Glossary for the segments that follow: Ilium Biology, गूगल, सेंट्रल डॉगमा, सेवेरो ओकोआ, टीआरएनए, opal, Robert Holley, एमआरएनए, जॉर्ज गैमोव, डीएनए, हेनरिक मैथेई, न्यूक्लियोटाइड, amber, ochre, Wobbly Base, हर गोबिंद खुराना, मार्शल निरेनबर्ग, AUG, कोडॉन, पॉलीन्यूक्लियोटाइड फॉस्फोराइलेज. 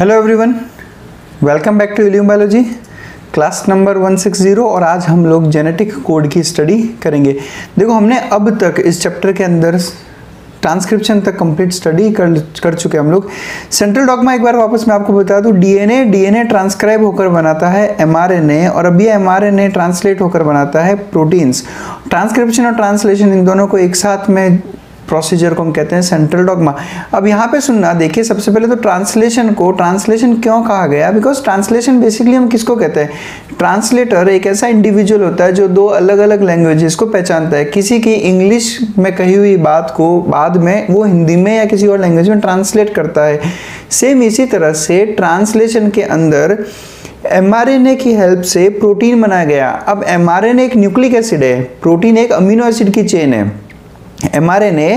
Hello everyone, welcome back to Ilium biology class number 160। और आज हम लोग जेनेटिक कोड की स्टडी करेंगे। देखो, हमने अब तक इस चैप्टर के अंदर ट्रांसक्रिप्शन तक कंप्लीट स्टडी कर चुके हम लोग। सेंट्रल डॉगमा एक बार वापस मैं आपको बता दूं, डीएनए ट्रांसक्राइब होकर बनाता है एमआरएनए, और अब ये एमआरएनए ट्रांसलेट होकर बनाता है प्रोटीन्स। ट्रांसक्रिप्शन और ट्रांसलेशन, इन दोनों को एक साथ में प्रोसीजर को हम कहते हैं सेंट्रल डॉगमा। अब यहाँ पे सुनना, देखिए, सबसे पहले तो ट्रांसलेशन को ट्रांसलेशन क्यों कहा गया? बिकॉज ट्रांसलेशन बेसिकली हम किसको कहते हैं? ट्रांसलेटर एक ऐसा इंडिविजुअल होता है जो दो अलग अलग लैंग्वेजेस को पहचानता है। किसी की इंग्लिश में कही हुई बात को बाद में वो हिंदी में या किसी और लैंग्वेज में ट्रांसलेट करता है। सेम इसी तरह से ट्रांसलेशन के अंदर एमआरएनए की हेल्प से प्रोटीन बनाया गया। अब एमआरएनए एक न्यूक्लिक एसिड है, प्रोटीन एक अमीनो एसिड की चेन है। एमआरएनए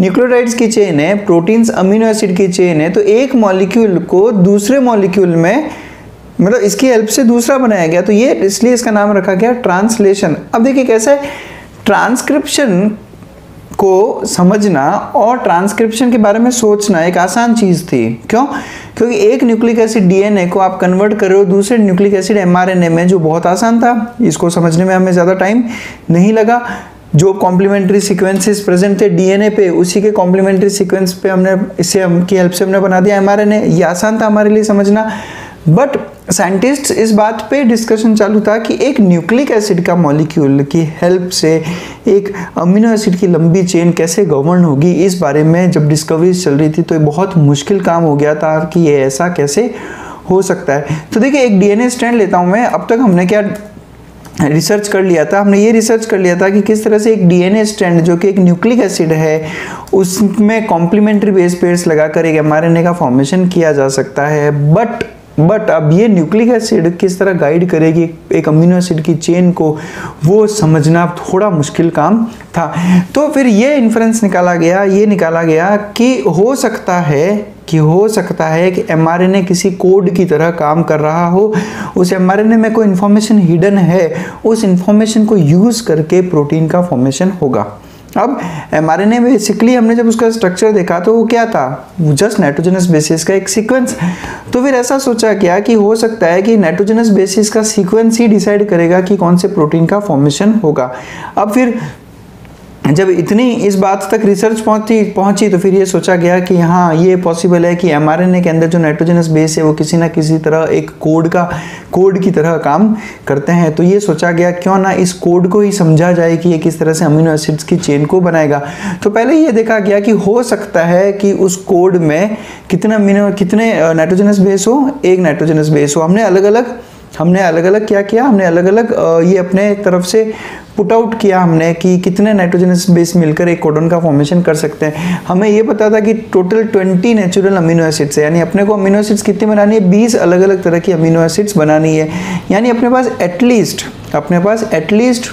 न्यूक्लियोटाइड्स की चेन है, प्रोटीन्स अमीनो एसिड की चेन है। तो एक मॉलिक्यूल को दूसरे मॉलिक्यूल में, मतलब इसकी हेल्प से दूसरा बनाया गया, तो ये इसलिए इसका नाम रखा गया ट्रांसलेशन। अब देखिए कैसे ट्रांसक्रिप्शन को समझना और ट्रांसक्रिप्शन के बारे में सोचना एक आसान चीज़ थी। क्यों? क्योंकि एक न्यूक्लिक एसिड डीएनए को आप कन्वर्ट कर रहे हो दूसरे न्यूक्लिक एसिड एमआरएनए में, जो बहुत आसान था। इसको समझने में हमें ज़्यादा टाइम नहीं लगा। जो कॉम्प्लीमेंट्री सीक्वेंसेस प्रेजेंट थे डीएनए पे, उसी के कॉम्प्लीमेंट्री सीक्वेंस पे हमने की हेल्प से हमने बना दिया एमआरएनए। ये आसान था हमारे लिए समझना, बट साइंटिस्ट्स इस बात पे डिस्कशन चालू था कि एक न्यूक्लिक एसिड का मॉलिक्यूल की हेल्प से एक अमीनो एसिड की लंबी चेन कैसे गवर्न होगी। इस बारे में जब डिस्कवरीज चल रही थी तो ये बहुत मुश्किल काम हो गया था कि ये ऐसा कैसे हो सकता है। तो देखिए, एक डीएनए स्ट्रैंड लेता हूँ मैं। अब तक हमने क्या रिसर्च कर लिया था? हमने ये रिसर्च कर लिया था कि किस तरह से एक डीएनए स्ट्रैंड जो कि एक न्यूक्लिक एसिड है, उसमें कॉम्प्लीमेंट्री बेस पेयर्स लगाकर एक एमआरएनए का फॉर्मेशन किया जा सकता है। बट अब ये न्यूक्लिक एसिड किस तरह गाइड करेगी एक अमीनो एसिड की चेन को, वो समझना थोड़ा मुश्किल काम था। तो फिर ये इन्फ्रेंस निकाला गया कि हो सकता है कि एमआरएनए किसी कोड की तरह काम कर रहा हो। उस एमआरएनए में कोई इन्फॉर्मेशन हिडन है, उस इन्फॉर्मेशन को यूज़ करके प्रोटीन का फॉर्मेशन होगा। अब एमआरएनए बेसिकली हमने जब उसका स्ट्रक्चर देखा तो वो क्या था? जस्ट नाइट्रोजनस बेसिस का एक सीक्वेंस। तो फिर ऐसा सोचा क्या कि हो सकता है कि नाइट्रोजनस बेसिस का सीक्वेंस ही डिसाइड करेगा कि कौन से प्रोटीन का फॉर्मेशन होगा। अब फिर जब इतनी इस बात तक रिसर्च पहुंची तो फिर ये सोचा गया कि हाँ, ये पॉसिबल है कि एमआरएनए के अंदर जो नाइट्रोजनस बेस है वो किसी ना किसी तरह एक कोड की तरह काम करते हैं। तो ये सोचा गया क्यों ना इस कोड को ही समझा जाए कि ये किस तरह से अमीनो एसिड्स की चेन को बनाएगा। तो पहले ये देखा गया कि हो सकता है कि उस कोड में कितने नाइट्रोजनस बेस हो, एक नाइट्रोजनस बेस हो। हमने अलग अलग क्या किया? हमने अलग अलग ये अपने तरफ से पुट आउट किया हमने कि कितने नाइट्रोजनस बेस मिलकर एक कोडन का फॉर्मेशन कर सकते हैं। हमें ये पता था कि टोटल 20 नेचुरल अमीनो एसिड्स है, यानी अपने को अमीनो एसिड्स कितने बनानी है? 20 अलग अलग तरह की अमीनो एसिड्स बनानी है, यानी अपने पास एटलीस्ट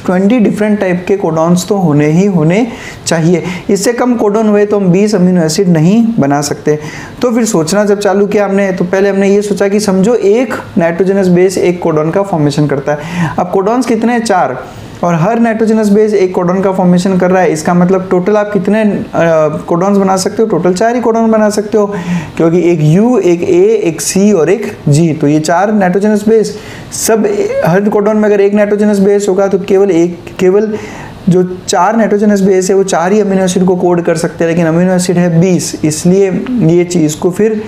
20 डिफरेंट टाइप के कोडॉन्स तो होने ही होने चाहिए। इससे कम कोडॉन हुए तो हम 20 अमीनो एसिड नहीं बना सकते। तो फिर सोचना जब चालू किया हमने, तो पहले हमने ये सोचा कि समझो एक नाइट्रोजनस बेस एक कोडॉन का फॉर्मेशन करता है। अब कोडॉन्स कितने हैं? 4, और हर नाइट्रोजनस बेस एक कोडॉन का फॉर्मेशन कर रहा है। इसका मतलब टोटल आप कितने कोडॉन्स बना सकते हो? टोटल 4 ही कोडॉन बना सकते हो, क्योंकि एक U, एक A, एक C और एक G। तो ये 4 नाइट्रोजनस बेस, सब हर कोडॉन में अगर एक नाइट्रोजनस बेस होगा तो केवल जो 4 नाइट्रोजनस बेस है वो 4 ही अमीनो एसिड को कोड कर सकते हैं, लेकिन अमीनो एसिड है 20। इसलिए ये चीज़ को फिर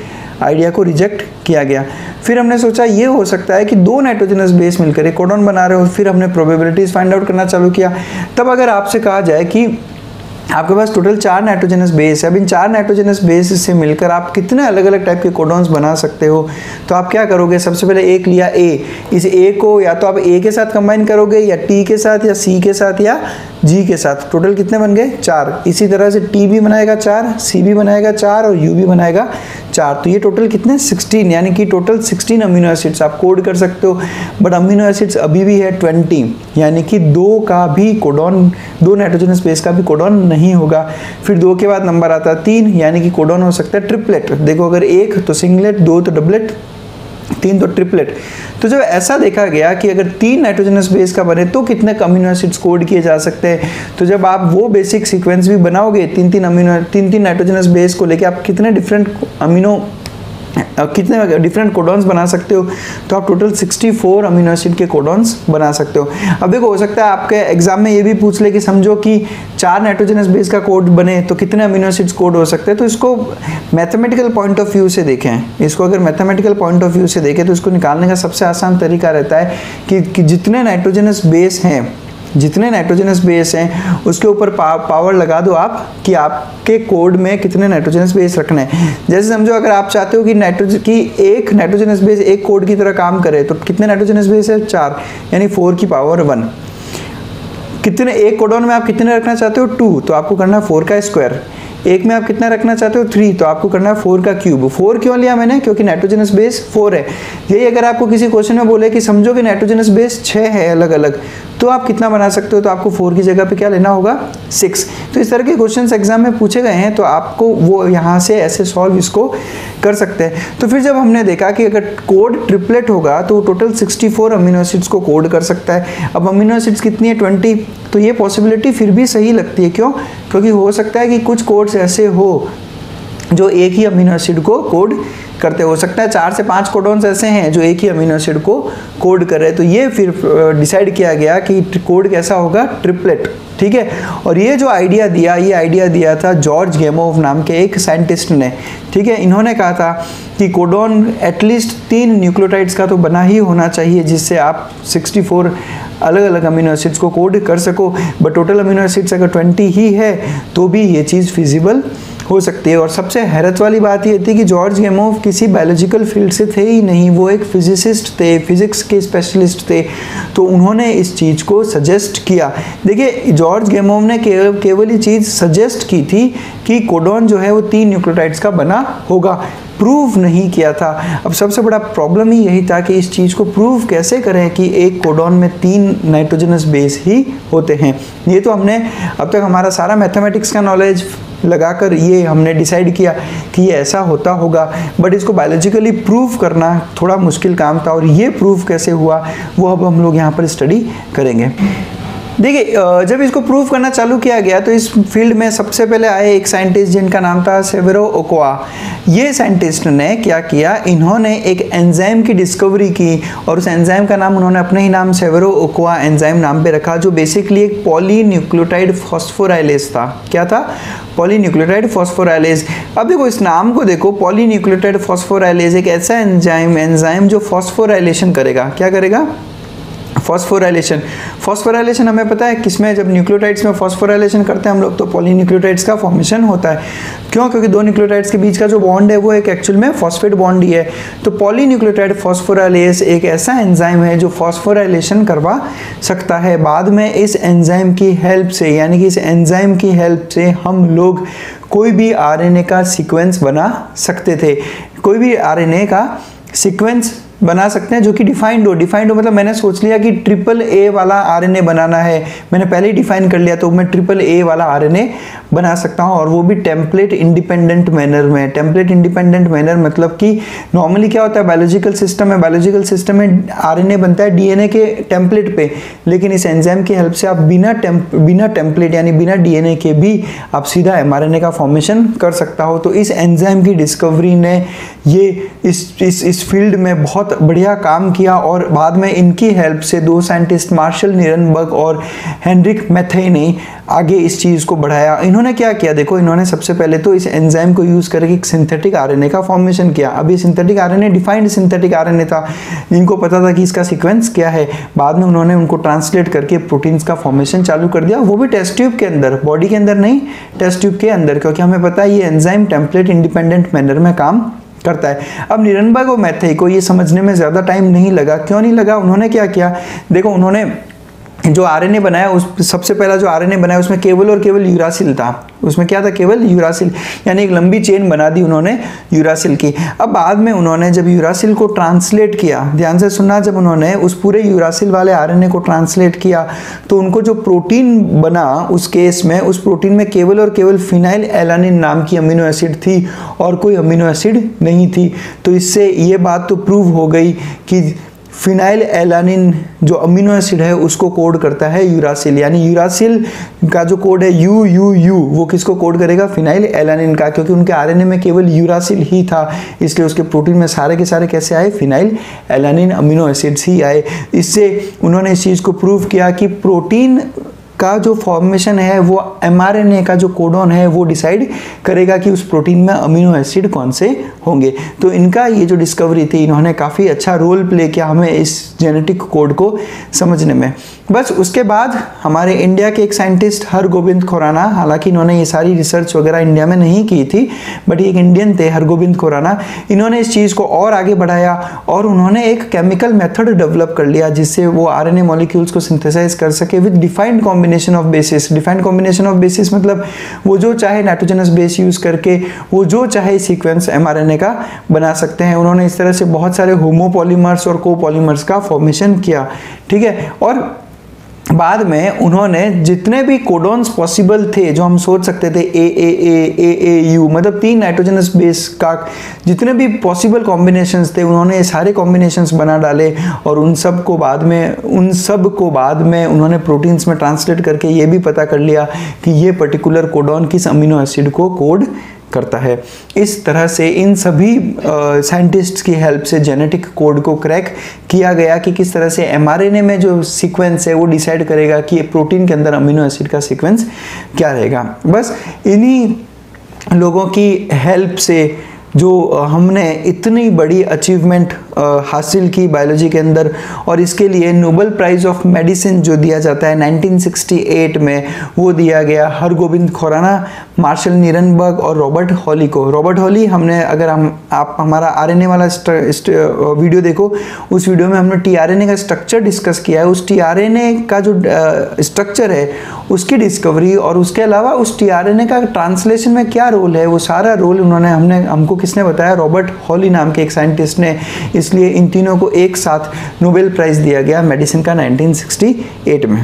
आइडिया को रिजेक्ट किया गया। फिर हमने सोचा ये हो सकता है कि 2 नाइट्रोजनस बेस मिलकर एक कोडॉन बना रहे हो। फिर हमने प्रोबेबिलिटीज़ फाइंड आउट करना चालू किया। तब अगर आपसे कहा जाए कि आपके पास टोटल 4 नाइट्रोजनस बेस है, अब इन 4 नाइट्रोजनस बेस से मिलकर आप कितने अलग अलग टाइप के कोडॉन्स बना सकते हो, तो आप क्या करोगे? सबसे पहले एक लिया ए, इस ए को या तो आप ए के साथ कंबाइन करोगे, या टी के साथ, या सी के साथ, या जी के साथ। टोटल कितने बन गए? 4। इसी तरह से टी भी बनाएगा 4, सी भी बनाएगा 4 और यू भी बनाएगा 4। तो ये टोटल कितने? 16, यानी कि टोटल 16 अमीनो एसिड्स आप कोड कर सकते हो। बट अमीनो एसिड्स अभी भी है 20, यानी कि 2 नाइट्रोजनस बेस का भी कोडॉन नहीं होगा। फिर 2 के बाद नंबर आता 3, यानी कि कोडॉन हो सकता है ट्रिपलेट। देखो, अगर 1 तो सिंगलेट, 2 तो डबलेट, 3 तो ट्रिपलेट। तो जब ऐसा देखा गया कि अगर 3 नाइट्रोजनस बेस का बने तो कितने अमीनो एसिड्स कोड किए जा सकते हैं, तो जब आप वो बेसिक सीक्वेंस भी बनाओगे, तीन तीन नाइट्रोजनस बेस को लेके आप कितने डिफरेंट अमीनो कितने डिफरेंट कोडॉन्स बना सकते हो, तो आप टोटल 64 अमीनो एसिड के कोडॉन्स बना सकते हो। अब देखो, हो सकता है आपके एग्जाम में ये भी पूछ ले कि समझो कि 4 नाइट्रोजनस बेस का कोड बने तो कितने अमीनो एसिड्स कोड हो सकते हैं। तो इसको मैथमेटिकल पॉइंट ऑफ व्यू से देखें, इसको अगर मैथमेटिकल पॉइंट ऑफ व्यू से देखें तो इसको निकालने का सबसे आसान तरीका रहता है कि जितने नाइट्रोजनस बेस हैं उसके ऊपर पावर लगा दो आप कि आपके कोड में कितने नाइट्रोजनस बेस रखना है। जैसे समझो अगर आप चाहते हो कि एक नाइट्रोजनस बेस एक कोड की तरह काम करे तो कितने नाइट्रोजनस बेस है, 4, यानी 4 की पावर 1। कितने एक कोडॉन में आप कितने रखना चाहते हो, 2, तो आपको करना है 4 का स्क्वायर। एक में आप कितना रखना चाहते हो, 3, तो आपको करना है 4 का क्यूब। 4 क्यों लिया मैंने, क्योंकि नाइट्रोजनस बेस 4 है। यही अगर आपको किसी क्वेश्चन में बोले कि समझो कि नाइट्रोजनस बेस 6 है अलग अलग, तो आप कितना बना सकते हो, तो आपको 4 की जगह पे क्या लेना होगा, 6। तो इस तरह के क्वेश्चंस एग्जाम में पूछे गए हैं, तो आपको वो यहाँ से ऐसे सॉल्व इसको कर सकते हैं। तो फिर जब हमने देखा कि अगर कोड ट्रिपलेट होगा तो टोटल 64 अमीनो एसिड्स को कोड कर सकता है। अब अमीनो एसिड्स कितनी है, 20, तो ये पॉसिबिलिटी फिर भी सही लगती है। क्यों, क्योंकि हो सकता है कि कुछ कोड्स ऐसे हो जो एक ही अमीनो एसिड को कोड करते, हो सकता है 4 से 5 कोडॉन्स ऐसे हैं जो एक ही अमीनो एसिड को कोड कर रहे। तो ये फिर डिसाइड किया गया कि कोड कैसा होगा, ट्रिपलेट, ठीक है। और ये जो आइडिया दिया, ये आइडिया दिया था जॉर्ज गैमोव नाम के एक साइंटिस्ट ने, ठीक है। इन्होंने कहा था कि कोडॉन एटलीस्ट 3 न्यूक्लियोटाइड्स का तो बना ही होना चाहिए जिससे आप 64 अलग अलग अमीनो एसिड्स को कोड कर सको। बट टोटल अमीनो एसिड्स अगर 20 ही है तो भी ये चीज़ फिजिबल हो सकती है। और सबसे हैरत वाली बात ये थी कि जॉर्ज गैमोव किसी बायोलॉजिकल फील्ड से थे ही नहीं, वो एक फिजिसिस्ट थे, फिजिक्स के स्पेशलिस्ट थे, तो उन्होंने इस चीज़ को सजेस्ट किया। देखिए, जॉर्ज गैमोव ने केवल ये चीज़ सजेस्ट की थी कि कोडॉन जो है वो 3 न्यूक्लियोटाइड्स का बना होगा, प्रूव नहीं किया था। अब सबसे बड़ा प्रॉब्लम ही यही था कि इस चीज़ को प्रूव कैसे करें कि एक कोडॉन में 3 नाइट्रोजनस बेस ही होते हैं। ये तो हमने अब तक हमारा सारा मैथमेटिक्स का नॉलेज लगाकर ये हमने डिसाइड किया कि ये ऐसा होता होगा, बट इसको बायोलॉजिकली प्रूव करना थोड़ा मुश्किल काम था। और ये प्रूव कैसे हुआ वो अब हम लोग यहाँ पर स्टडी करेंगे। देखिए, जब इसको प्रूव करना चालू किया गया तो इस फील्ड में सबसे पहले आए एक साइंटिस्ट जिनका नाम था सेवेरो ओकोआ। ये साइंटिस्ट ने क्या किया, इन्होंने एक एंजाइम की डिस्कवरी की और उस एंजाइम का नाम उन्होंने अपने ही नाम सेवेरो ओकोआ एंजाइम नाम पे रखा, जो बेसिकली एक पॉलीन्यूक्लियोटाइड फॉस्फोराइलेज था। क्या था, पॉलीन्यूक्लियोटाइड फॉस्फोराइलेज। अब देखो इस नाम को देखो, पॉलीन्यूक्लियोटाइड फॉस्फोराइलेज, एक ऐसा एंजाइम जो फॉस्फोराइलेशन करेगा। क्या करेगा, फॉस्फोराइलेशन। फॉस्फोराइलेशन हमें पता है किसमें, जब न्यूक्लियोटाइड्स में फॉस्फोराइलेशन करते हैं हम लोग तो पॉलीन्यूक्लियोटाइड्स का फॉर्मेशन होता है। क्यों, क्योंकि 2 न्यूक्लियोटाइड्स के बीच का जो बॉन्ड है वो एक एक्चुअल में फॉस्फेट बॉन्ड ही है। तो पॉलीन्यूक्लियोटाइड फॉस्फोराइलेज एक ऐसा एंजाइम है जो फॉस्फोराइलेशन करवा सकता है। बाद में इस एंजाइम की हेल्प से, यानी कि इस एंजाइम की हेल्प से हम लोग कोई भी आरएनए का सीक्वेंस बना सकते थे, कोई भी आरएनए का सीक्वेंस बना सकते हैं जो कि डिफाइंड हो मतलब मैंने सोच लिया कि ट्रिपल ए वाला आरएनए बनाना है, मैंने पहले ही डिफाइन कर लिया तो मैं ट्रिपल ए वाला आरएनए बना सकता हूं, और वो भी टेम्पलेट इंडिपेंडेंट मैनर में। टेम्पलेट इंडिपेंडेंट मैनर मतलब कि नॉर्मली क्या होता है, बायोलॉजिकल सिस्टम में आरएनए बनता है डीएनए के टेम्पलेट पे, लेकिन इस एंजाइम की हेल्प से आप बिना टेम्पलेट यानी बिना डीएनए के भी आप सीधा एमआरएनए का फॉर्मेशन कर सकता हो। तो इस एंजाइम की डिस्कवरी ने ये इस फील्ड में बहुत बढ़िया काम किया। और बाद में इनकी हेल्प से 2 साइंटिस्ट मार्शल निरेनबर्ग और हेनरिक मैथेई ने आगे इस चीज़ को बढ़ाया। इन्होंने क्या किया, देखो इन्होंने सबसे पहले तो इस एंजाइम को यूज़ करके एक सिंथेटिक आरएनए का फॉर्मेशन किया। अब ये synthetic RNA defined synthetic RNA था, इनको पता था कि इसका सीक्वेंस क्या है। बाद में उन्होंने उनको ट्रांसलेट करके प्रोटीन्स का फॉर्मेशन चालू कर दिया, वो भी टेस्ट ट्यूब के अंदर, बॉडी के अंदर नहीं, टेस्ट ट्यूब के अंदर, क्योंकि हमें पता है ये एंजाइम टेम्पलेट इंडिपेंडेंट मैनर में काम करता है। अब निरेनबर्ग और मैथेई को ये समझने में ज़्यादा टाइम नहीं लगा। क्यों नहीं लगा, उन्होंने क्या किया, देखो उन्होंने जो आरएनए बनाया उस सबसे पहला जो आरएनए बनाया उसमें केवल और केवल यूरासिल था। उसमें क्या था, केवल यूरासिल, यानी एक लंबी चेन बना दी उन्होंने यूरासिल की। अब बाद में उन्होंने जब यूरासिल को ट्रांसलेट किया, ध्यान से सुनना, जब उन्होंने उस पूरे यूरासिल वाले आरएनए को ट्रांसलेट किया तो उनको जो प्रोटीन बना उस केस में, उस प्रोटीन में केवल और केवल फिनाइल एलानिन नाम की अमीनो एसिड थी और कोई अमीनो एसिड नहीं थी। तो इससे ये बात तो प्रूव हो गई कि फिनाइल एलानिन जो अमीनो एसिड है उसको कोड करता है यूरासिल, यानी यूरासिल का जो कोड है UUU वो किसको कोड करेगा? फिनाइल एलानिन का, क्योंकि उनके आरएनए में केवल यूरासिल ही था, इसलिए उसके प्रोटीन में सारे के सारे कैसे आए? फिनाइल एलानिन अमीनो एसिड्स ही आए। इससे उन्होंने इस चीज़ को प्रूव किया कि प्रोटीन का जो फॉर्मेशन है वो mRNA का जो कोडॉन है वो डिसाइड करेगा कि उस प्रोटीन में अमीनो एसिड कौन से होंगे। तो इनका ये जो डिस्कवरी थी, इन्होंने काफ़ी अच्छा रोल प्ले किया हमें इस जेनेटिक कोड को समझने में। बस उसके बाद हमारे इंडिया के एक साइंटिस्ट हर गोबिंद खुराना, हालांकि इन्होंने ये सारी रिसर्च वगैरह इंडिया में नहीं की थी, बट एक इंडियन थे हर गोबिंद खुराना, इन्होंने इस चीज़ को और आगे बढ़ाया और उन्होंने एक केमिकल मेथड डेवलप कर लिया जिससे वो RNA मॉलिक्यूल्स को सिंथेसाइज कर सके with defined combination of bases. Defined combination of bases मतलब वो जो चाहे नाइट्रोजनस बेस यूज़ करके वो जो चाहे सीक्वेंस mRNA का बना सकते हैं। उन्होंने इस तरह से बहुत सारे होमोपॉलीमर्स और कोपॉलीमर्स का फॉर्मेशन किया, ठीक है। और बाद में उन्होंने जितने भी कोडॉन्स पॉसिबल थे जो हम सोच सकते थे AAA AAU मतलब तीन नाइट्रोजनस बेस का जितने भी पॉसिबल कॉम्बिनेशंस थे उन्होंने सारे कॉम्बिनेशंस बना डाले और उन सब को बाद में उन्होंने प्रोटीन्स में ट्रांसलेट करके ये भी पता कर लिया कि ये पर्टिकुलर कोडॉन किस अमीनो एसिड को कोड करता है। इस तरह से इन सभी साइंटिस्ट्स की हेल्प से जेनेटिक कोड को क्रैक किया गया कि किस तरह से mRNA में जो सीक्वेंस है वो डिसाइड करेगा कि ये प्रोटीन के अंदर अमीनो एसिड का सीक्वेंस क्या रहेगा। बस इन्हीं लोगों की हेल्प से जो हमने इतनी बड़ी अचीवमेंट हासिल की बायोलॉजी के अंदर, और इसके लिए नोबेल प्राइज़ ऑफ मेडिसिन जो दिया जाता है 1968 में वो दिया गया हर गोबिंद खुराना, मार्शल नीरनबर्ग और रॉबर्ट हॉली को। रॉबर्ट हॉली हमने अगर आप हमारा आरएनए वाला वीडियो देखो, उस वीडियो में हमने टीआरएनए का स्ट्रक्चर डिस्कस किया है। उस टीआरएनए का जो स्ट्रक्चर है उसकी डिस्कवरी और उसके अलावा उस टीआरएनए का ट्रांसलेशन में क्या रोल है वो सारा रोल उन्होंने हमको किसने बताया? रॉबर्ट हॉली नाम के एक साइंटिस्ट ने। इसलिए इन तीनों को एक साथ नोबेल प्राइज़ दिया गया मेडिसिन का 1968 में।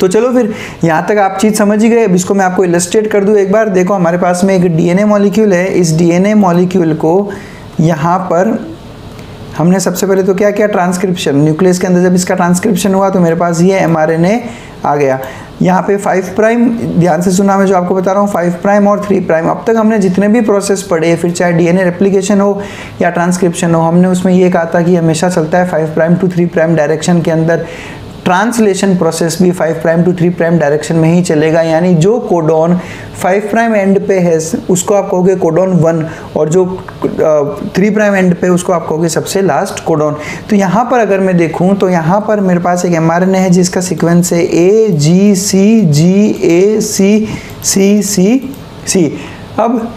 तो चलो फिर यहाँ तक आप चीज़ समझ ही गए। अब इसको मैं आपको इलस्ट्रेट कर दूँ एक बार। देखो हमारे पास में एक DNA मॉलिक्यूल है। इस DNA मॉलिक्यूल को यहाँ पर हमने सबसे पहले तो क्या किया? ट्रांसक्रिप्शन। न्यूक्लियस के अंदर जब इसका ट्रांसक्रिप्शन हुआ तो मेरे पास ये mRNA आ गया। यहाँ पे 5 प्राइम, ध्यान से सुना मैं जो आपको बता रहा हूँ, 5 प्राइम और 3 प्राइम। अब तक हमने जितने भी प्रोसेस पढ़े, फिर चाहे DNA रेप्लिकेशन हो या ट्रांसक्रिप्शन हो, हमने उसमें ये कहा था कि हमेशा चलता है 5 प्राइम टू 3 प्राइम डायरेक्शन के अंदर। ट्रांसलेशन प्रोसेस भी 5 प्राइम टू 3 प्राइम डायरेक्शन में ही चलेगा, यानी जो कोडॉन 5 प्राइम एंड पे है उसको आप कहोगे कोडॉन 1 और जो 3 प्राइम एंड पे उसको आप कहोगे सबसे लास्ट कोडॉन। तो यहाँ पर अगर मैं देखूँ तो यहाँ पर मेरे पास एक mRNA है जिसका सीक्वेंस है AGCGACCC। अब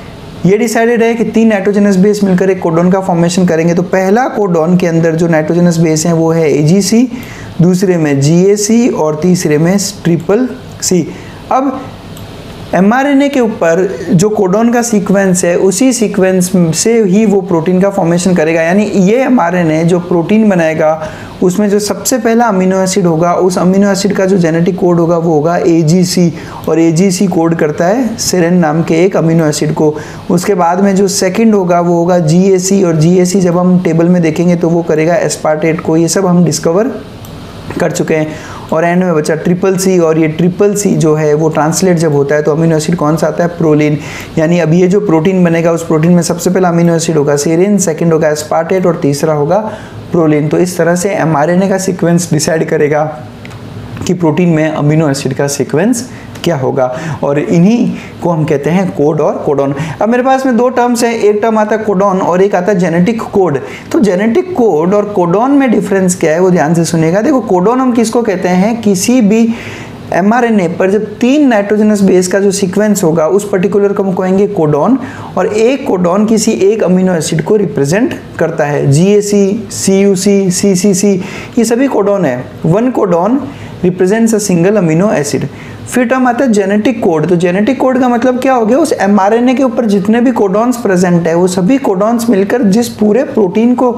ये डिसाइडेड है कि तीन नाइट्रोजनस बेस मिलकर एक कोडॉन का फॉर्मेशन करेंगे। तो पहला कोडॉन के अंदर जो नाइट्रोजनस बेस हैं वो है AGC, दूसरे में GAC और तीसरे में CCC। अब mRNA के ऊपर जो कोडॉन का सीक्वेंस है उसी सीक्वेंस से ही वो प्रोटीन का फॉर्मेशन करेगा, यानी ये mRNA जो प्रोटीन बनाएगा उसमें जो सबसे पहला अमीनो एसिड होगा उस अमीनो एसिड का जो जेनेटिक कोड होगा वो होगा AGC, और AGC कोड करता है सेरेन नाम के एक अमीनो एसिड को। उसके बाद में जो सेकंड होगा वो होगा GAC, और GAC जब हम टेबल में देखेंगे तो वो करेगा एस्पार्टेट को। ये सब हम डिस्कवर कर चुके हैं। और एंड में बचा CCC, और ये CCC जो है वो ट्रांसलेट जब होता है तो अमीनो एसिड कौन सा आता है? प्रोलिन। यानी अब ये जो प्रोटीन बनेगा उस प्रोटीन में सबसे पहला अमीनो एसिड होगा सेरिन, सेकंड होगा एस्पार्टेट और तीसरा होगा प्रोलिन। तो इस तरह से mRNA का सीक्वेंस डिसाइड करेगा कि प्रोटीन में अमीनो एसिड का सीक्वेंस क्या होगा, और इन्हीं को हम कहते हैं कोड और कोडॉन। अब मेरे पास में दो टर्म्स हैं, एक टर्म आता है कोडॉन और एक आता है जेनेटिक कोड। तो जेनेटिक कोड और कोडॉन में डिफरेंस क्या है वो ध्यान से सुनेगा। देखो कोडॉन हम किसको कहते हैं? किसी भी mRNA पर जब तीन नाइट्रोजनस बेस का जो सीक्वेंस होगा उस पर्टिकुलर को हम कहेंगे कोडॉन, और एक कोडॉन किसी एक अमीनो एसिड को रिप्रेजेंट करता है। GAC, CUC, CCC ये सभी कोडॉन है। One कोडॉन represents a single amino acid. फिर टर्म आता है जेनेटिक कोड। तो जेनेटिक कोड का मतलब क्या हो गया? उस mRNA के ऊपर जितने भी कोडॉन्स प्रेजेंट है वो सभी कोडॉन्स मिलकर जिस पूरे प्रोटीन को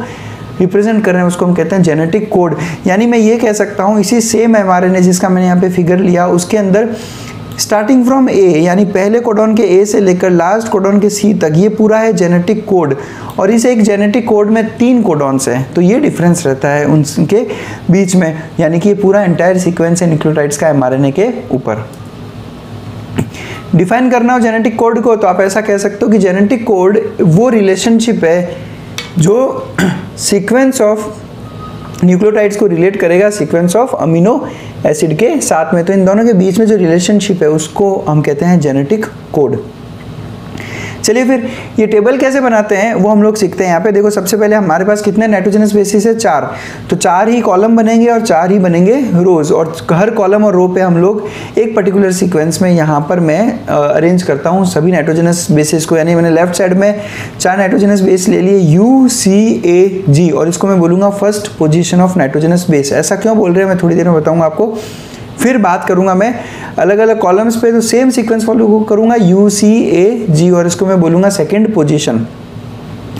रिप्रेजेंट कर रहे हैं उसको हम कहते हैं जेनेटिक कोड। यानी मैं ये कह सकता हूँ इसी सेम mRNA जिसका मैंने यहाँ पे फिगर लिया उसके अंदर स्टार्टिंग फ्रॉम ए यानी पहले कोडॉन के ए से लेकर लास्ट कोडॉन के सी तक ये पूरा है जेनेटिक कोड, और इस एक जेनेटिक कोड में 3 कोडॉन्स हैं, तो ये डिफरेंस रहता है उनके बीच में, यानी कि ये पूरा एंटायर सीक्वेंस है न्यूक्लियोटाइड्स का एमआरएनए के ऊपर। डिफाइन करना हो जेनेटिक कोड को तो आप ऐसा कह सकते हो कि जेनेटिक कोड वो रिलेशनशिप है जो सीक्वेंस ऑफ न्यूक्लियोटाइड्स को रिलेट करेगा सीक्वेंस ऑफ अमीनो एसिड के साथ में, तो इन दोनों के बीच में जो रिलेशनशिप है उसको हम कहते हैं जेनेटिक कोड। चलिए फिर ये टेबल कैसे बनाते हैं वो हम लोग सीखते हैं। यहाँ पे देखो सबसे पहले हमारे पास कितने नाइट्रोजनस बेसिस है, 4, तो 4 ही कॉलम बनेंगे और 4 ही बनेंगे रोज, और हर कॉलम और रो पे हम लोग एक पर्टिकुलर सीक्वेंस में यहाँ पर मैं अरेंज करता हूँ सभी नाइट्रोजनस बेसिस को, यानी मैंने लेफ्ट साइड में 4 नाइट्रोजनस बेस ले लिए U, C, A, G, और इसको मैं बोलूँगा first position of nitrogenous base. ऐसा क्यों बोल रहे हैं मैं थोड़ी देर में बताऊँगा आपको। फिर बात करूंगा मैं अलग अलग कॉलम्स पे, तो सेम सीक्वेंस फॉलो करूंगा U, C, A, G और इसको मैं बोलूँगा सेकंड पोजीशन।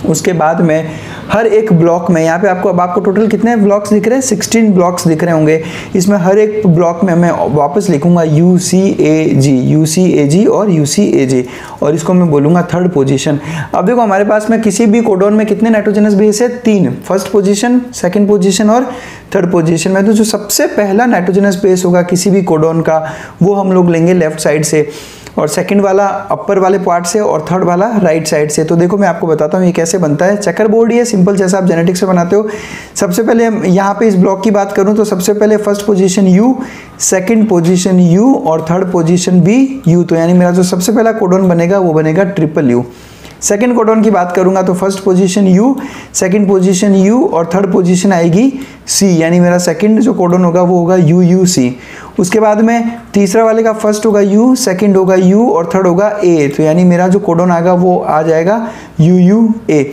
उसके बाद में हर एक ब्लॉक में यहाँ पे आपको अब आपको टोटल कितने ब्लॉक्स दिख रहे हैं, 16 ब्लॉक्स दिख रहे होंगे, इसमें हर एक ब्लॉक में मैं वापस लिखूंगा U, C, A, G, U, C, A, G और U, C, A, G और इसको मैं बोलूँगा थर्ड पोजीशन। अब देखो हमारे पास में किसी भी कोडॉन में कितने नाइट्रोजनस बेस है, 3, फर्स्ट पोजीशन, सेकेंड पोजीशन और थर्ड पोजीशन में। तो जो सबसे पहला नाइट्रोजनस बेस होगा किसी भी कोडॉन का वो हम लोग लेंगे लेफ्ट साइड से, और सेकंड वाला अपर वाले पार्ट से और थर्ड वाला राइट साइड से। तो देखो मैं आपको बताता हूँ ये कैसे बनता है। चेकर बोर्ड ये सिंपल जैसा आप जेनेटिक्स से बनाते हो। सबसे पहले यहाँ पे इस ब्लॉक की बात करूँ तो सबसे पहले first position U, second position U और थर्ड पोजीशन भी U, तो यानी मेरा जो सबसे पहला कोडॉन बनेगा वो बनेगा ट्रिपल U। सेकंड कोडॉन की बात करूँगा तो first position U, second position U और थर्ड पोजीशन आएगी C, यानी मेरा सेकंड जो कोडॉन होगा वो होगा U, U, C। उसके बाद में तीसरा वाले का फर्स्ट होगा U, सेकंड होगा U और थर्ड होगा A, तो यानी मेरा जो कोडॉन आएगा वो आ जाएगा U, U, A।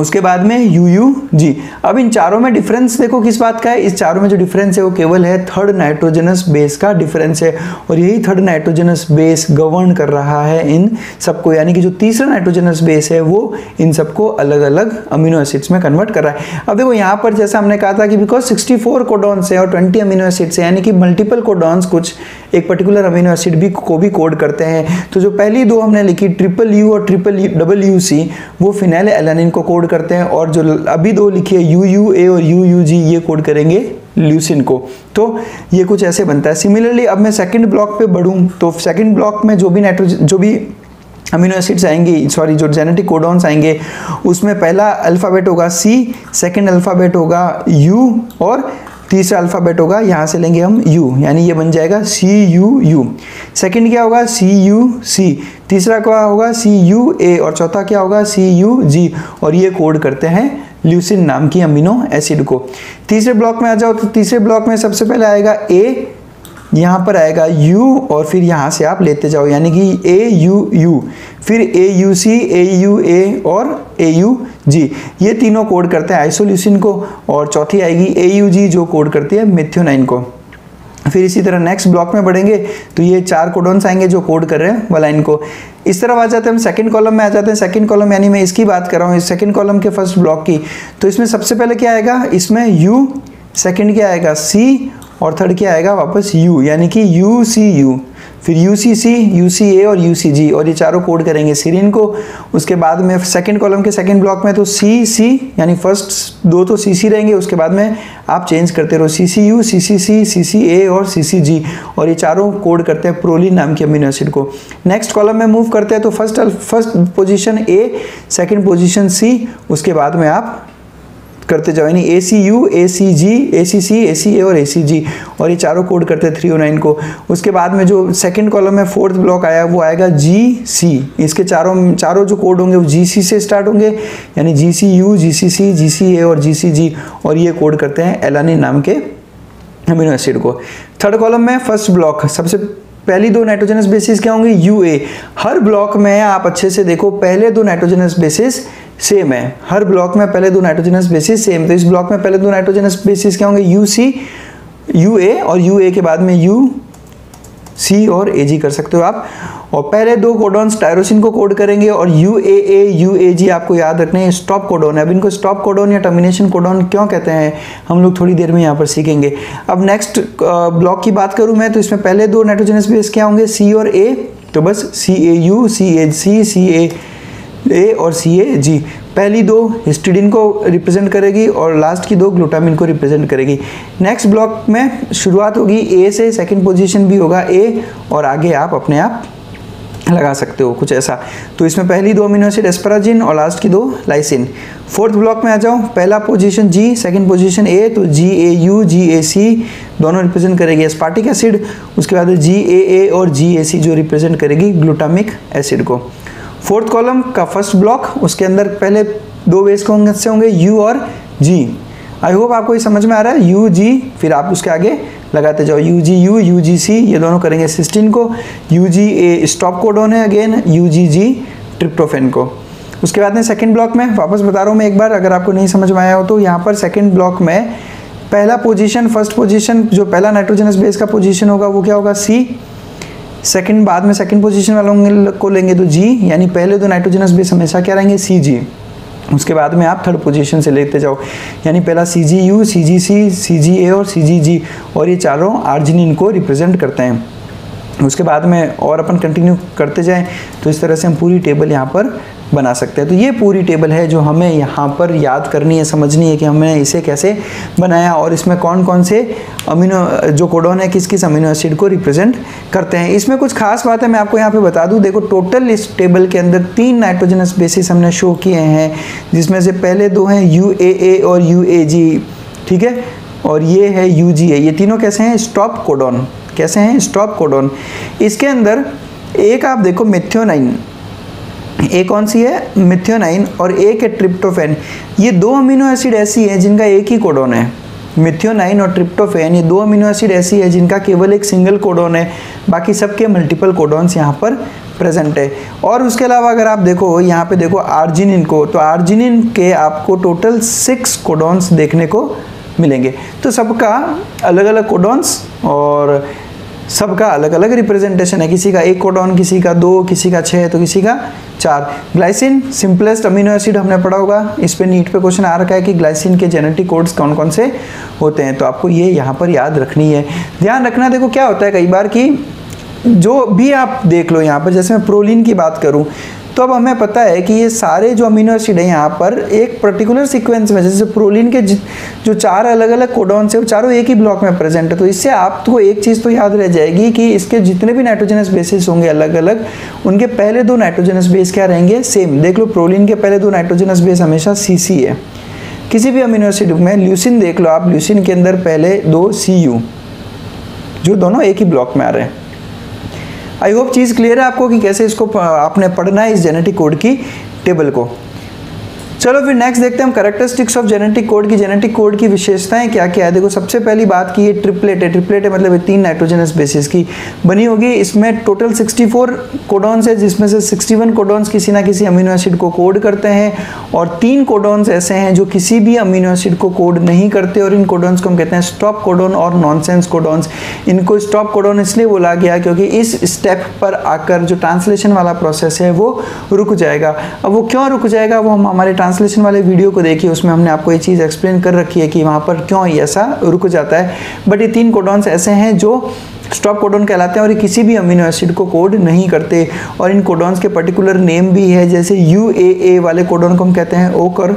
उसके बाद में U, U, G। अब इन चारों में डिफरेंस देखो किस बात का है, इस चारों में जो डिफरेंस है वो केवल है थर्ड नाइट्रोजनस बेस का डिफरेंस है, और यही थर्ड नाइट्रोजनस बेस गवर्न कर रहा है इन सबको, यानी कि जो तीसरा नाइट्रोजनस बेस है वो इन सबको अलग अलग अमीनो एसिड्स में कन्वर्ट कर रहा है। अब देखो यहाँ पर जैसा हमने कहा था कि बिकॉज 64 कोडॉन्स है और 20 अमीनो एसिड्स है, यानी कि मल्टीपल कोडॉन्स कुछ एक पर्टिकुलर अमीनो एसिड भी को भी कोड करते हैं, तो जो पहली दो हमने लिखी ट्रिपल U और ट्रिपल WC वो फिनाइल एलानिन को कोड करते हैं, और जो अभी दो लिखी है U, U, A और U, U, G ये कोड करेंगे ल्यूसिन को। तो ये कुछ ऐसे बनता है। सिमिलरली अब मैं सेकंड ब्लॉक पे बढ़ूँ तो सेकंड ब्लॉक में जो भी अमीनो एसिड्स आएंगे, सॉरी जो जेनेटिक कोडॉन्स आएंगे उसमें पहला अल्फ़ाबेट होगा C, सेकेंड अल्फ़ाबेट होगा U और तीसरा अल्फ़ाबेट होगा, यहाँ से लेंगे हम U, यानी ये बन जाएगा C, U, U। सेकेंड क्या होगा C, U, C। तीसरा क्या होगा C, U, A और चौथा क्या होगा C, U, G और ये कोड करते हैं ल्यूसिन नाम की अमीनो एसिड को। तीसरे ब्लॉक में आ जाओ तो तीसरे ब्लॉक में सबसे पहले आएगा A, यहाँ पर आएगा U और फिर यहाँ से आप लेते जाओ, यानी कि A, U, U फिर A, U, C, A, U, A और A, U, G ये तीनों कोड करते हैं आइसोल्यूसिन को, और चौथी आएगी A, U, G जो कोड करती है मेथियोनाइन को। फिर इसी तरह नेक्स्ट ब्लॉक में बढ़ेंगे तो ये 4 कोडॉन्स आएंगे जो कोड कर रहे हैं वलाइन को। इस तरफ आ जाते हैं हम सेकंड कॉलम में आ जाते हैं। सेकंड कॉलम यानी मैं इसकी बात कर रहा हूँ, इस सेकंड कॉलम के फर्स्ट ब्लॉक की, तो इसमें सबसे पहले क्या आएगा, इसमें U, सेकेंड क्या आएगा C और थर्ड क्या आएगा वापस U, यानी कि U, C, U फिर U, C, C, U, C, A और U, C, G और ये चारों कोड करेंगे सीरीन को। उसके बाद में सेकंड कॉलम के सेकंड ब्लॉक में तो C, C यानी फर्स्ट दो तो CC रहेंगे, उसके बाद में आप चेंज करते रहो C, C, U, C, C, C, C, C, A और C, C, G और ये चारों कोड करते हैं प्रोलिन नाम के अमीनो एसिड को। नेक्स्ट कॉलम में मूव करते हैं तो first position A, second position C, उसके बाद में आप करते जाओ यानी A, C, U, A, C, G, A, C, C, A, C, A और A, C, G और ये चारों कोड करते हैं 309 को। उसके बाद में जो सेकंड कॉलम में फोर्थ ब्लॉक आया वो आएगा G, C इसके चारों जो कोड होंगे वो G, C से स्टार्ट होंगे, यानी G, C, U, G, C, C, G, C, A और G, C, G और ये कोड करते हैं एलानिन नाम के अमीनो एसिड को। थर्ड कॉलम में फर्स्ट ब्लॉक सबसे पहली दो नाइट्रोजनस बेसिस क्या होंगे U, A। हर ब्लॉक में आप अच्छे से देखो पहले दो नाइट्रोजनस बेसिस सेम है, हर ब्लॉक में पहले दो नाइट्रोजनस बेसिस सेम, तो इस ब्लॉक में पहले दो नाइट्रोजनस बेसिस क्या होंगे U, C, U, A और U, A के बाद में U, C और AG कर सकते हो आप। और पहले दो कोडॉन्स टायरोसिन को कोड करेंगे और UAA UAG आपको याद रखने हैं, स्टॉप कोडॉन। अब इनको स्टॉप कोडॉन या टर्मिनेशन कोडॉन क्यों कहते हैं हम लोग थोड़ी देर में यहाँ पर सीखेंगे। अब नेक्स्ट ब्लॉक की बात करूँ मैं तो इसमें पहले दो नाइट्रोजनस बेस क्या होंगे C और A, तो बस CAU CAC CAA और CAG। पहली दो हिस्टिडीन को रिप्रेजेंट करेगी और लास्ट की दो ग्लूटामिन को रिप्रेजेंट करेगी। नेक्स्ट ब्लॉक में शुरुआत होगी ए से, सेकंड पोजीशन भी होगा ए और आगे आप अपने आप लगा सकते हो कुछ ऐसा। तो इसमें पहली दो अमीनो एसिड एस्पराजिन और लास्ट की दो लाइसिन। फोर्थ ब्लॉक में आ जाओ, पहला position G, second position A, तो GAU GAC दोनों रिप्रेजेंट करेगी एस्पार्टिक एसिड। उसके बाद GAA और GAC जो रिप्रेजेंट करेगी ग्लूटामिक एसिड को। फोर्थ कॉलम का फर्स्ट ब्लॉक, उसके अंदर पहले दो बेस कौन से होंगे U और G। आई होप आपको ये समझ में आ रहा है। UG फिर आप उसके आगे लगाते जाओ, UGU UGC ये दोनों करेंगे सिस्टीन को, UGA स्टॉप कोडॉन है अगेन, UGG ट्रिप्टोफेन को। उसके बाद में सेकंड ब्लॉक में वापस बता रहा हूँ मैं एक बार, अगर आपको नहीं समझ में आया हो तो यहाँ पर सेकेंड ब्लॉक में पहला पोजिशन फर्स्ट पोजिशन जो पहला नाइट्रोजनस बेस का पोजिशन होगा वो क्या होगा C। सेकंड बाद में सेकंड पोजीशन वालों को लेंगे तो जी, यानी पहले दो नाइट्रोजनस बेस हमेशा क्या रहेंगे CG। उसके बाद में आप थर्ड पोजीशन से लेते जाओ, यानी पहला CGU CGC CGA और CGG और ये चारों आर्जिनिन को रिप्रेजेंट करते हैं। उसके बाद में और अपन कंटिन्यू करते जाएं तो इस तरह से हम पूरी टेबल यहाँ पर बना सकते हैं। तो ये पूरी टेबल है जो हमें यहाँ पर याद करनी है, समझनी है कि हमने इसे कैसे बनाया और इसमें कौन कौन से अमीनो जो कोडॉन है किस किस अमीनो एसिड को रिप्रेजेंट करते हैं। इसमें कुछ खास बात है मैं आपको यहाँ पे बता दूँ। देखो टोटल इस टेबल के अंदर 3 नाइट्रोजनस बेसिस हमने शो किए हैं, जिसमें से पहले दो हैं UAA और UAG, ठीक है, और ये है UGA। ये तीनों कैसे हैं? Stop कोडॉन। कैसे हैं? Stop कोडॉन। इसके अंदर एक आप देखो मेथियोनाइन, ए कौन सी है? मेथियोनाइन, और एक है ट्रिप्टोफेन। ये दो अमीनो एसिड ऐसी हैं जिनका एक ही कोडॉन है। मेथियोनाइन और ट्रिप्टोफेन ये दो अमीनो एसिड ऐसी है जिनका केवल एक सिंगल कोडॉन है, बाकी सबके मल्टीपल कोडॉन्स यहाँ पर प्रेजेंट है। और उसके अलावा अगर आप देखो यहाँ पे देखो आर्जिनिन को, तो आर्जिनिन के आपको टोटल 6 कोडॉन्स देखने को मिलेंगे। तो सबका अलग अलग कोडॉन्स और सबका अलग अलग रिप्रेजेंटेशन है, किसी का एक कोडॉन, किसी का 2, किसी का 6, तो किसी का 4। ग्लाइसिन सिंपलेस्ट अमीनो एसिड हमने पढ़ा होगा, इस पे नीट पे क्वेश्चन आ रखा है कि ग्लाइसिन के जेनेटिक कोड्स कौन कौन से होते हैं, तो आपको ये यहाँ पर याद रखनी है। ध्यान रखना, देखो क्या होता है कई बार कि जो भी आप देख लो यहाँ पर, जैसे मैं प्रोलिन की बात करूँ तो अब हमें पता है कि ये सारे जो अमीनो एसिड हैं यहाँ पर एक पर्टिकुलर सीक्वेंस में, जैसे प्रोलिन के जो 4 अलग अलग कोडॉन्स है वो चारों एक ही ब्लॉक में प्रेजेंट है। तो इससे आपको एक चीज़ तो याद रह जाएगी कि इसके जितने भी नाइट्रोजनस बेसिस होंगे अलग अलग, उनके पहले दो नाइट्रोजनस बेस क्या रहेंगे? सेम। देख लो प्रोलिन के पहले दो नाइट्रोजनस बेस हमेशा CC है। किसी भी अमीनो एसिड में ल्यूसिन देख लो आप, ल्यूसिन के अंदर पहले दो CU, जो दोनों एक ही ब्लॉक में आ रहे हैं। आई होप चीज़ क्लियर है आपको कि कैसे इसको आपने पढ़ना है, इस जेनेटिक कोड की टेबल को। चलो फिर नेक्स्ट देखते हैं हम कैरेक्टरिस्टिक्स ऑफ जेनेटिक कोड की, जेनेटिक कोड की विशेषताएं क्या क्या है। देखो सबसे पहली बात कि ये ट्रिपलेट है, ट्रिपलेट है मतलब 3 नाइट्रोजनस बेसिस की बनी होगी। इसमें टोटल 64 कोडॉन्स है, जिसमें से 61 कोडॉन्स किसी ना किसी अमीनो एसिड को कोड करते हैं और 3 कोडॉन्स ऐसे हैं जो किसी भी अमीनो एसिड को कोड नहीं करते, और इन कोडॉन्स को हम कहते हैं स्टॉप कोडॉन और नॉनसेंस कोडॉन्स। इनको स्टॉप कोडॉन इसलिए बोला गया क्योंकि इस स्टेप पर आकर जो ट्रांसलेशन वाला प्रोसेस है वो रुक जाएगा। अब वो क्यों रुक जाएगा वो हम हमारे ट्रांसलेशन वाले वीडियो को देखिए, उसमें हमने आपको ये चीज़ एक्सप्लेन कर रखी है कि वहाँ पर क्यों ऐसा रुक जाता है। बट ये 3 कोडॉन्स ऐसे हैं जो स्टॉप कोडॉन कहलाते हैं और ये किसी भी अमीनो एसिड को कोड नहीं करते, और इन कोडॉन्स के पर्टिकुलर नेम भी है, जैसे UAA वाले कोडॉन को हम कहते हैं ओकर,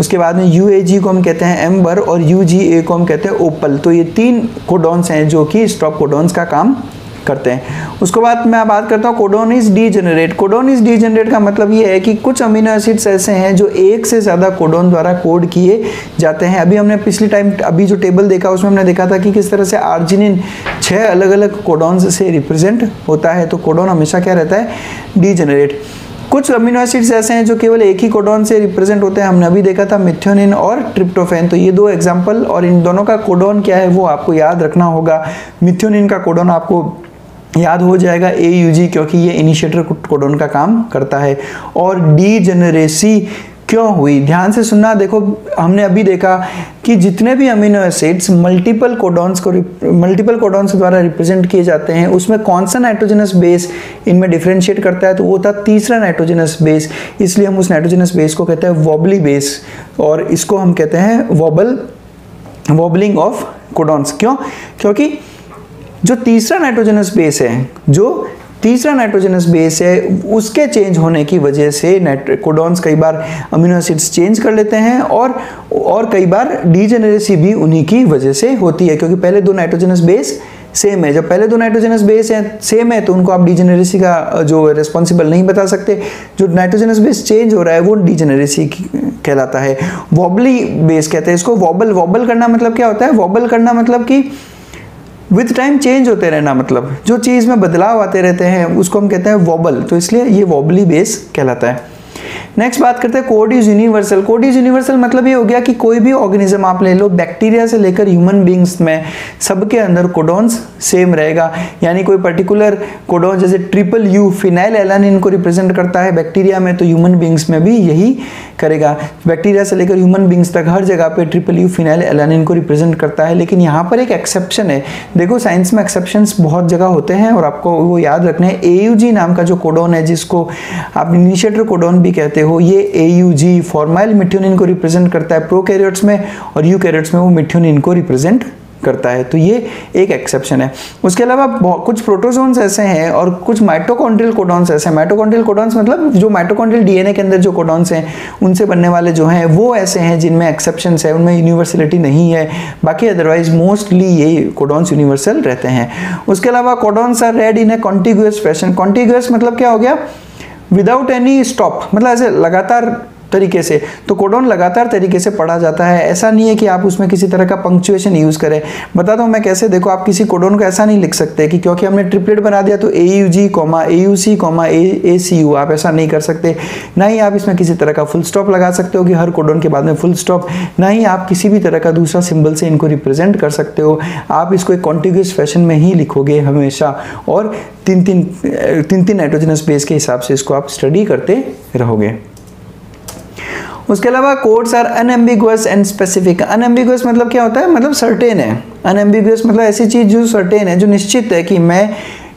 उसके बाद में UAG को हम कहते हैं एम्बर और UGA को हम कहते हैं ओपल। तो ये 3 कोडॉन्स हैं जो कि स्टॉप कोडॉन्स का काम करते हैं। उसके बाद मैं बात करता हूँ कोडॉन is degenerate. कोडॉन is degenerate का मतलब ये है कि कुछ अमीनो एसिड्स ऐसे हैं जो एक से ज़्यादा कोडॉन द्वारा कोड किए जाते हैं। अभी हमने पिछली टाइम अभी जो टेबल देखा उसमें हमने देखा था कि किस तरह से आर्जिनिन 6 अलग अलग कोडॉन्स से रिप्रेजेंट होता है, तो कोडॉन हमेशा क्या रहता है? डीजेनरेट। कुछ अमीनो एसिड्स ऐसे हैं जो केवल एक ही कोडॉन से रिप्रेजेंट होते हैं, हमने अभी देखा था मेथियोनिन और ट्रिप्टोफेन। तो ये दो एग्जाम्पल, और इन दोनों का कोडॉन क्या है वो आपको याद रखना होगा। मेथियोनिन का कोडॉन आपको याद हो जाएगा AUG, क्योंकि ये इनिशिएटर कोडॉन का काम करता है, और डी जनरेसी क्यों हुई? ध्यान से सुनना, देखो हमने अभी देखा कि जितने भी अमीनो एसिड्स मल्टीपल कोडॉन्स द्वारा रिप्रेजेंट किए जाते हैं, उसमें कौन सा नाइट्रोजनस बेस इनमें डिफरेंशिएट करता है, तो वो था तीसरा नाइट्रोजनस बेस। इसलिए हम उस नाइट्रोजनस बेस को कहते हैं वॉबली बेस, और इसको हम कहते हैं वॉबलिंग ऑफ कोडॉन्स। क्यों? क्योंकि जो तीसरा नाइट्रोजनस बेस है उसके चेंज होने की वजह से कोडॉन्स कई बार अमीनो एसिड्स चेंज कर लेते हैं, और कई बार डीजेनरेसी भी उन्हीं की वजह से होती है, क्योंकि पहले दो नाइट्रोजनस बेस सेम है। जब पहले दो नाइट्रोजनस बेस हैं सेम है तो उनको आप डीजेनरेसी का जो रिस्पॉन्सिबल नहीं बता सकते। जो नाइट्रोजनस बेस चेंज हो रहा है वो डीजेनरेसी कहलाता है, वॉबली बेस कहते हैं इसको। वॉबल करना मतलब क्या होता है? वॉबल करना मतलब कि विद टाइम चेंज होते रहना, मतलब जो चीज़ में बदलाव आते रहते हैं उसको हम कहते हैं वॉबल, तो इसलिए ये वॉबली बेस कहलाता है। नेक्स्ट बात करते हैं code is universal. Code is universal मतलब ये हो गया कि कोई भी ऑर्गेनिज्म आप ले लो, बैक्टीरिया से लेकर ह्यूमन बींग्स में सबके अंदर कोडॉन्स सेम रहेगा। यानी कोई पर्टिकुलर कोडॉन, जैसे ट्रिपल यू फिनाइल एलानिन को रिप्रेजेंट करता है बैक्टीरिया में, तो ह्यूमन बींग्स में भी यही करेगा। बैक्टीरिया से लेकर ह्यूमन बींग्स तक हर जगह पे ट्रिपल यू फिनाइल एलानिन को रिप्रेजेंट करता है। लेकिन यहाँ पर एक एक्सेप्शन है। देखो साइंस में एक्सेप्शंस बहुत जगह होते हैं और आपको वो याद रखना है। AUG नाम का जो कोडॉन है, जिसको आप इनिशिएटर कोडॉन भी कहते हो, ये AUG फॉर्माइल मिथ्योनिन को रिप्रेजेंट करता है प्रोकैरियोट्स में, और यूकैरियोट्स में वो मिथ्योनिन को रिप्रेजेंट करता है। तो ये एक एक्सेप्शन है। उसके अलावा कुछ प्रोटोजोन्स ऐसे हैं और कुछ माइटोकॉन्ड्रियल कोडॉन्स ऐसे हैं। माइटोकॉन्ड्रियल कोडॉन्स मतलब जो माइटोकॉन्ड्रियल DNA के अंदर जो कोडॉन्स हैं उनसे बनने वाले जो हैं वो ऐसे हैं जिनमें एक्सेप्शंस है, उनमें यूनिवर्सलिटी नहीं है। बाकी अदरवाइज मोस्टली ये कोडॉन्स यूनिवर्सल रहते हैं। उसके अलावा codons are read in a contiguous fashion. Contiguous मतलब क्या हो गया? विदाउट एनी स्टॉप, मतलब ऐसे लगातार तरीके से। तो कोडॉन लगातार तरीके से पढ़ा जाता है, ऐसा नहीं है कि आप उसमें किसी तरह का पंक्चुएशन यूज़ करें। बता दूं मैं कैसे, देखो आप किसी कोडॉन को ऐसा नहीं लिख सकते कि क्योंकि हमने ट्रिपलेट बना दिया तो AUG, AUC, ACU, आप ऐसा नहीं कर सकते। ना ही आप इसमें किसी तरह का फुल स्टॉप लगा सकते हो कि हर कोडॉन के बाद में फुल स्टॉप। ना ही आप किसी भी तरह का दूसरा सिंबल से इनको रिप्रेजेंट कर सकते हो। आप इसको एक कॉन्टिग्यूअस फैशन में ही लिखोगे हमेशा, और तीन तीन नाइट्रोजनस बेस के हिसाब से इसको आप स्टडी करते रहोगे। उसके अलावा codes are unambiguous and specific. Unambiguous मतलब क्या होता है? मतलब सर्टेन है। अनएम्बिगुअस मतलब ऐसी चीज़ जो सर्टेन है, जो निश्चित है कि मैं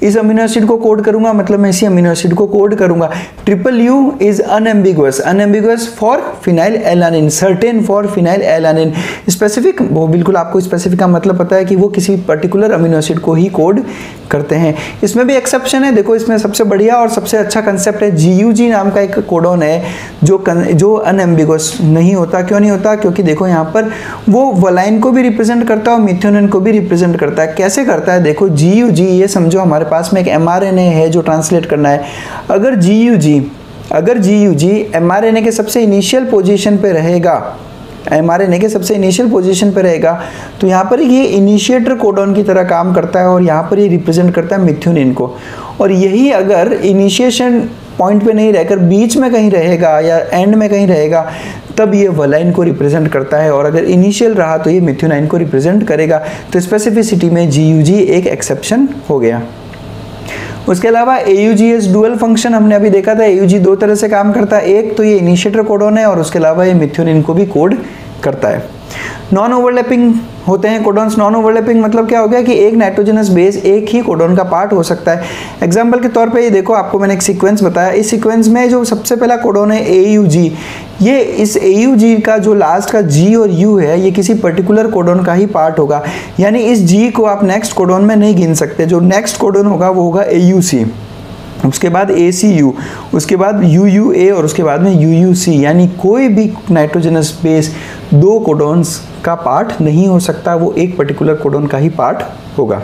इस अमीनो एसिड को कोड करूंगा, मतलब मैं इसी अमीनो एसिड को कोड करूंगा। Triple U is unambiguous, unambiguous for phenylalanine, certain for phenylalanine. Specific, वो बिल्कुल आपको स्पेसिफिक का मतलब पता है कि वो किसी पर्टिकुलर अमीनो एसिड को ही कोड करते हैं। इसमें भी एक्सेप्शन है। देखो इसमें सबसे बढ़िया और सबसे अच्छा कंसेप्ट है GUG नाम का एक कोडॉन है जो अनएम्बिगुअस नहीं होता। क्यों नहीं होता? क्योंकि देखो यहाँ पर वो वलाइन को भी रिप्रेजेंट करता है और मिथ्योनिन को भी रिप्रेजेंट करता है। कैसे करता है? देखो GUG, ये समझो हमारे पास में एक mRNA है जो ट्रांसलेट करना है। अगर GUG mRNA के सबसे इनिशियल पोजीशन पे रहेगा, तो यहाँ पर ये इनिशिएटर कोडॉन की तरह काम करता है और यहाँ पर ये रिप्रेजेंट करता है मिथ्योनिन को। और यही अगर इनिशिएशन पॉइंट पे नहीं रहकर बीच में कहीं रहेगा या एंड में कहीं रहेगा, तब ये वलाइन को रिप्रेजेंट करता है, और अगर इनिशियल रहा तो ये मिथ्योनाइन को रिप्रेजेंट करेगा। तो स्पेसिफिसिटी में GUG एक एक्सेप्शन हो गया। उसके अलावा AUG's डुअल फंक्शन हमने अभी देखा था। AUG दो तरह से काम करता है, एक तो ये इनिशिएटर कोडॉन है और उसके अलावा ये मिथ्योनिन को भी कोड करता है। नॉन ओवरलैपिंग होते हैं कोडॉन्स। नॉन ओवरलैपिंग मतलब क्या हो गया कि एक नाइट्रोजनस बेस एक ही कोडॉन का पार्ट हो सकता है। एग्जाम्पल के तौर पे ये देखो, आपको मैंने एक सीक्वेंस बताया। इस सीक्वेंस में जो सबसे पहला कोडॉन है AUG, ये इस AUG का जो लास्ट का G और U है, ये किसी पर्टिकुलर कोडॉन का ही पार्ट होगा। यानी इस G को आप नेक्स्ट कोडॉन में नहीं गिन सकते। जो नेक्स्ट कोडॉन होगा वो होगा AUC, उसके बाद ACU, उसके बाद UUA और उसके बाद में UUC। यानी कोई भी नाइट्रोजनस बेस दो कोडॉन्स का पार्ट नहीं हो सकता, वो एक पर्टिकुलर कोडॉन का ही पार्ट होगा।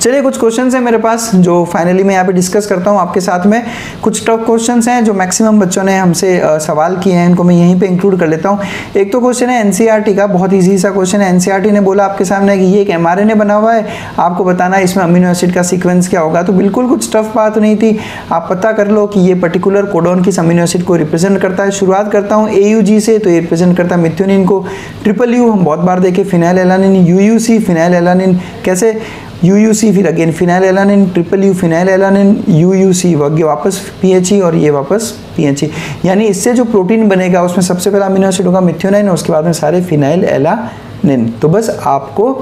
चलिए कुछ क्वेश्चंस हैं मेरे पास जो फाइनली मैं यहाँ पे डिस्कस करता हूँ आपके साथ में। कुछ टफ क्वेश्चंस हैं जो मैक्सिमम बच्चों ने हमसे सवाल किए हैं, इनको मैं यहीं पे इंक्लूड कर लेता हूँ। एक तो क्वेश्चन है NCERT का, बहुत ईजी सा क्वेश्चन है। NCERT ने बोला आपके सामने कि ये एक mRNA बना हुआ है, आपको बताना है इसमें अमीनो एसिड का सीक्वेंस क्या होगा। तो बिल्कुल कुछ टफ बात नहीं थी, आप पता कर लो कि ये पर्टिकुलर कोडॉन किस अमीनो एसिड को रिप्रेजेंट करता है। शुरुआत करता हूँ AUG से, तो ये रिप्रेजेंट करता है मिथ्योनिन को। ट्रिपल यू हम बहुत बार देखे, phenylalanine. UUC phenylalanine, कैसे? UUC, फिर again phenylalanine, triple U phenylalanine, UUC, ये वापस PHE और ये वापस PHE, यानी इससे जो प्रोटीन बनेगा उसमें सबसे पहला अमीनो एसिड होगा मिथ्योनाइन और उसके बाद में सारे फिनाइलएलानिन। तो बस आपको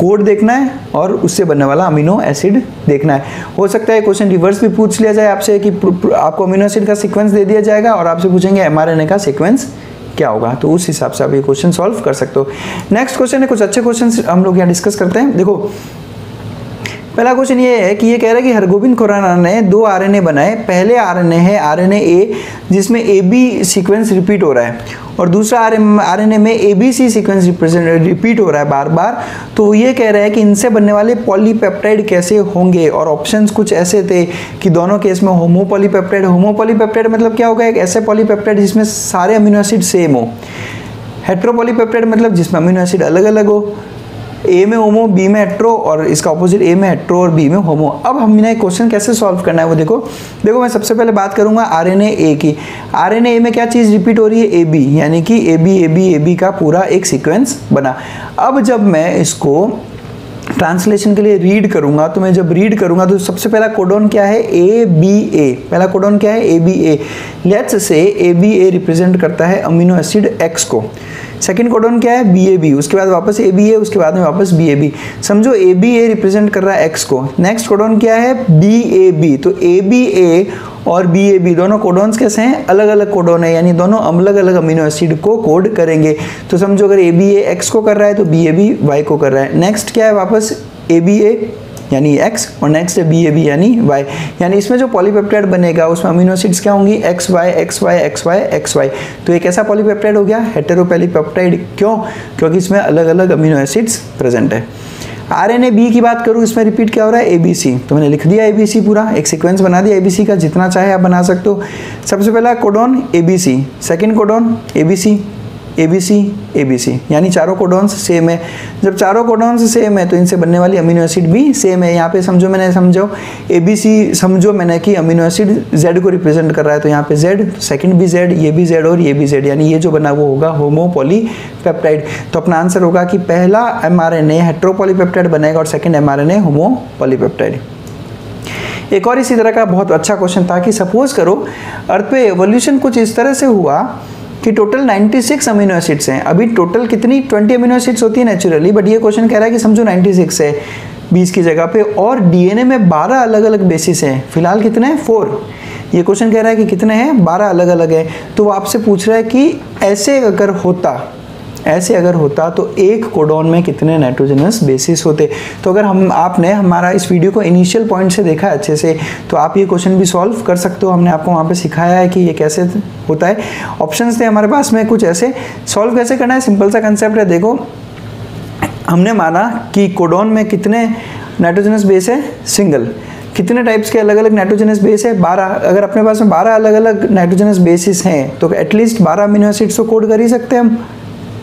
कोड देखना है और उससे बनने वाला अमीनो एसिड देखना है। हो सकता है क्वेश्चन रिवर्स भी पूछ लिया जाए आपसे कि आपको अमीनो एसिड का सीक्वेंस दे दिया जाएगा और आपसे पूछेंगे mRNA का सीक्वेंस क्या होगा, तो उस हिसाब से आप ये क्वेश्चन सॉल्व कर सकते हो। नेक्स्ट क्वेश्चन है, कुछ अच्छे क्वेश्चन हम लोग यहाँ डिस्कस करते हैं। देखो पहला क्वेश्चन ये है कि ये कह रहा है कि हरगोबिंद खुराना ने दो आरएनए बनाए। पहले आरएनए है RNA A जिसमें AB सीक्वेंस रिपीट हो रहा है और दूसरा RNA में ABC सीक्वेंस रिपीट हो रहा है बार बार। तो ये कह रहा है कि इनसे बनने वाले पॉलीपेप्टाइड कैसे होंगे और ऑप्शंस कुछ ऐसे थे कि दोनों केस में होमोपॉलीपेप्टाइड। होमोपॉलीपेप्टाइड मतलब क्या होगा, एक ऐसे पॉलीपेप्टाइड जिसमें सारे अमीनो एसिड सेम हो। हेट्रोपॉलीपेप्टाइड मतलब जिसमें अमीनो एसिड अलग अलग हो। ए में होमो, बी में हेट्रो और इसका ऑपोजिट ए में हेट्रो और बी में होमो। अब हमने क्वेश्चन कैसे सॉल्व करना है वो देखो। देखो मैं सबसे पहले बात करूंगा RNA A की। RNA A में क्या चीज़ रिपीट हो रही है, AB, यानी कि AB का पूरा एक सीक्वेंस बना। अब जब मैं इसको ट्रांसलेशन के लिए रीड करूंगा, तो मैं जब रीड करूंगा तो सबसे पहला कोडोन क्या है, ABA। पहला कोडोन क्या है, ABA। Let's say ABA represent करता है अमीनो एसिड X को। सेकंड कोडोन क्या है, BAB, उसके बाद वापस ABA, उसके बाद में वापस BAB। समझो ABA रिप्रेजेंट कर रहा है X को। नेक्स्ट कोडोन क्या है, BAB। तो ABA और BAB दोनों कोडोन्स कैसे हैं, अलग अलग कोडोन है, यानी दोनों अलग अलग अमीनो एसिड को कोड करेंगे। तो समझो अगर ABA X को कर रहा है तो BAB Y को कर रहा है। नेक्स्ट क्या है, वापस ABA यानी X और नेक्स्ट है BAB यानी Y, यानी इसमें जो पॉलीपेप्टाइड बनेगा उसमें अमीनो एसिड्स क्या होंगी, XY। तो एक ऐसा पॉलीपेप्टाइड हो गया हेटेरोपॉलीपेप्टाइड। क्यों, क्योंकि इसमें अलग अलग अमीनो एसिड्स प्रेजेंट है। RNA B की बात करूँ, इसमें रिपीट क्या हो रहा है, ABC। तो मैंने लिख दिया ABC, पूरा एक सीक्वेंस बना दिया ABC का, जितना चाहे आप बना सकते हो। सबसे पहला codon ABC, second codon ABC, यानी चारों कोडॉन्स सेम है। जब चारों कोडॉन्स सेम है तो इनसे बनने वाली अमीनो एसिड भी सेम है। यहाँ पे समझो ABC समझो मैंने कि अमीनो एसिड Z को रिप्रेजेंट कर रहा है, तो यहाँ पे Z, सेकंड भी Z, ये भी Z और ये भी Z, यानी ये जो बना वो होगा होमोपॉलीपेप्टाइड। तो अपना आंसर होगा कि पहला mRNA हेट्रोपॉलीपेप्टाइड बनेगा और सेकेंड mRNA होमोपॉलीपेप्टाइड। एक और इसी तरह का बहुत अच्छा क्वेश्चन था कि सपोज करो अर्थ पे एवोल्यूशन कुछ इस तरह से हुआ कि टोटल 96 अमीनो एसिड्स हैं। अभी टोटल कितनी 20 अमीनो एसिड्स होती है नेचुरली, बट ये क्वेश्चन कह रहा है कि समझो 96 है 20 की जगह पे और डीएनए में 12 अलग अलग बेसिस हैं। फिलहाल कितने हैं, 4। ये क्वेश्चन कह रहा है कि कितने हैं, 12 अलग अलग है। तो वो आपसे पूछ रहा है कि ऐसे अगर होता तो एक कोडॉन में कितने नाइट्रोजनस बेसिस होते। तो अगर आपने हमारा इस वीडियो को इनिशियल पॉइंट से देखा अच्छे से, तो आप ये क्वेश्चन भी सॉल्व कर सकते हो। हमने आपको वहाँ पे सिखाया है कि ये कैसे होता है। ऑप्शंस थे हमारे पास में कुछ ऐसे, सॉल्व कैसे करना है, सिंपल सा कंसेप्ट है। देखो हमने माना कि कोडॉन में कितने नाइट्रोजनस बेस है, सिंगल। कितने टाइप्स के अलग अलग नाइट्रोजनस बेस है, 12। अगर अपने पास में 12 अलग अलग नाइट्रोजनस बेसिस हैं तो एटलीस्ट 12 अमीनो एसिड्स को कोड कर ही सकते हैं हम,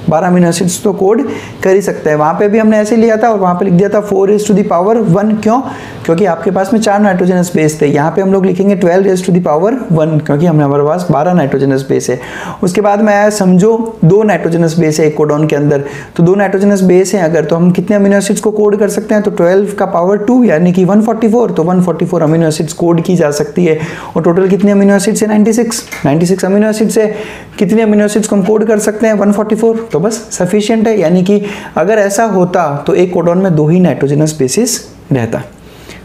12 अमीनो एसिड्स तो कोड कर ही सकते हैं। वहाँ पे भी हमने ऐसे लिया था और वहाँ पे लिख दिया था 4 raised to the power 1। क्यों, क्योंकि आपके पास में 4 नाइट्रोजनस बेस थे। यहाँ पे हम लोग लिखेंगे 12 raised to the power 1, क्योंकि हमारे पास 12 नाइट्रोजनस बेस है। उसके बाद में आया समझो 2 नाइट्रोजनस बेस है एक कोडॉन के अंदर, तो 2 नाइट्रोजनस बेस हैं अगर, तो हम कितने अमीनो एसिड्स को कोड कर सकते हैं, तो 12 का पावर 2 यानी कि 144। तो 144 अमीनो एसिड्स कोड की जा सकती है। और टोटल कितने अमीनो एसिड्स है, 96 अमीनो एसिड्स है। कितने अमीनो एसिड्स को हम कोड कर सकते हैं, 144। तो बस सफिशिएंट है, यानी कि अगर ऐसा होता तो एक कोडॉन में 2 ही नाइट्रोजनस बेसिस रहता।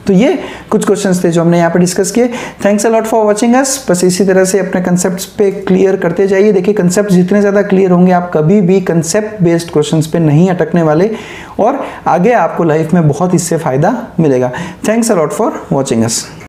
तो ये कुछ क्वेश्चंस थे जो हमने यहाँ पे डिस्कस किए। Thanks a lot for watching us. बस इसी तरह से अपने कंसेप्ट्स पे क्लियर करते जाइए। देखिए कंसेप्ट जितने ज़्यादा क्लियर होंगे, आप कभी भी कंसेप्ट बेस्ड क्वेश्चंस पे नहीं अटकने वाले और आगे आपको लाइफ में बहुत इससे फ़ायदा मिलेगा। Thanks a lot for watching us.